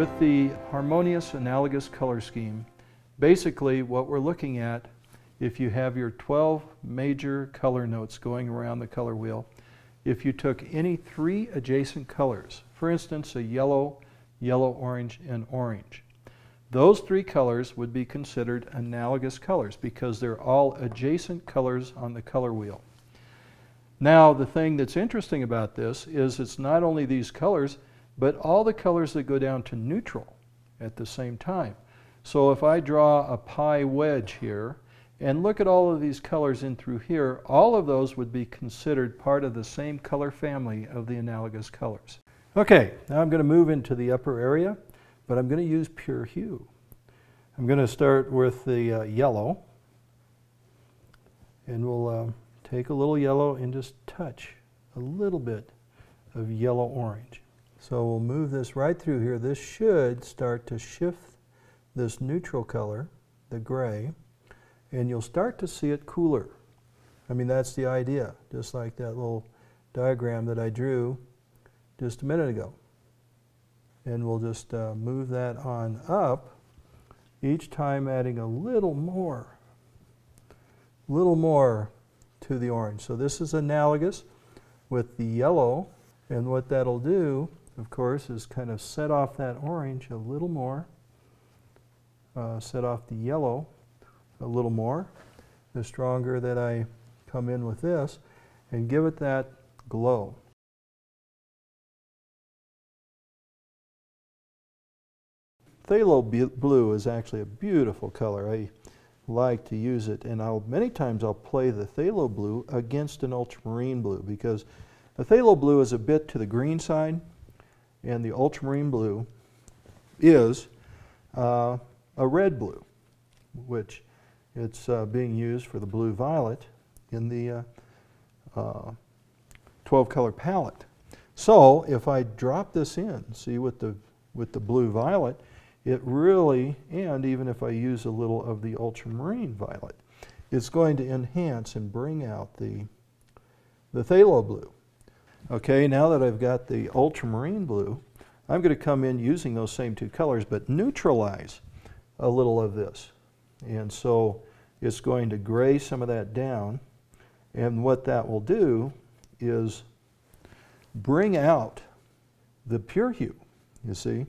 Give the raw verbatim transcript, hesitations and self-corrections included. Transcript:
With the harmonious analogous color scheme, basically what we're looking at, if you have your twelve major color notes going around the color wheel, if you took any three adjacent colors, for instance a yellow, yellow, orange, and orange, those three colors would be considered analogous colors because they're all adjacent colors on the color wheel. Now, the thing that's interesting about this is it's not only these colors, but all the colors that go down to neutral at the same time. So if I draw a pie wedge here, and look at all of these colors in through here, all of those would be considered part of the same color family of the analogous colors. Okay, now I'm going to move into the upper area, but I'm going to use pure hue. I'm going to start with the uh, yellow, and we'll uh, take a little yellow and just touch a little bit of yellow-orange. So we'll move this right through here. This should start to shift this neutral color, the gray, and you'll start to see it cooler. I mean, that's the idea, just like that little diagram that I drew just a minute ago. And we'll just uh, move that on up, each time adding a little more, little more to the orange. So this is analogous with the yellow, and what that'll do, of course, is kind of set off that orange a little more, uh, set off the yellow a little more, the stronger that I come in with this, and give it that glow. Phthalo blue is actually a beautiful color. I like to use it, and I'll many times I'll play the phthalo blue against an ultramarine blue, because the phthalo blue is a bit to the green side, and the ultramarine blue is uh, a red blue, which it's uh, being used for the blue violet in the uh, uh, twelve color palette. So if I drop this in, see, with the with the blue violet, it really, and even if I use a little of the ultramarine violet, it's going to enhance and bring out the the phthalo blue. Okay, now that I've got the ultramarine blue, I'm going to come in using those same two colors, but neutralize a little of this. And so it's going to gray some of that down, and what that will do is bring out the pure hue, you see.